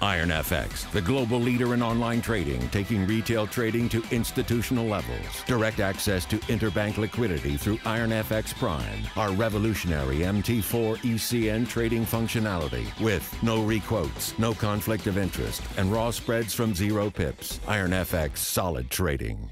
IronFX, the global leader in online trading, taking retail trading to institutional levels. Direct access to interbank liquidity through IronFX Prime, our revolutionary MT4 ECN trading functionality with no requotes, no conflict of interest, and raw spreads from 0 pips. IronFX, solid trading.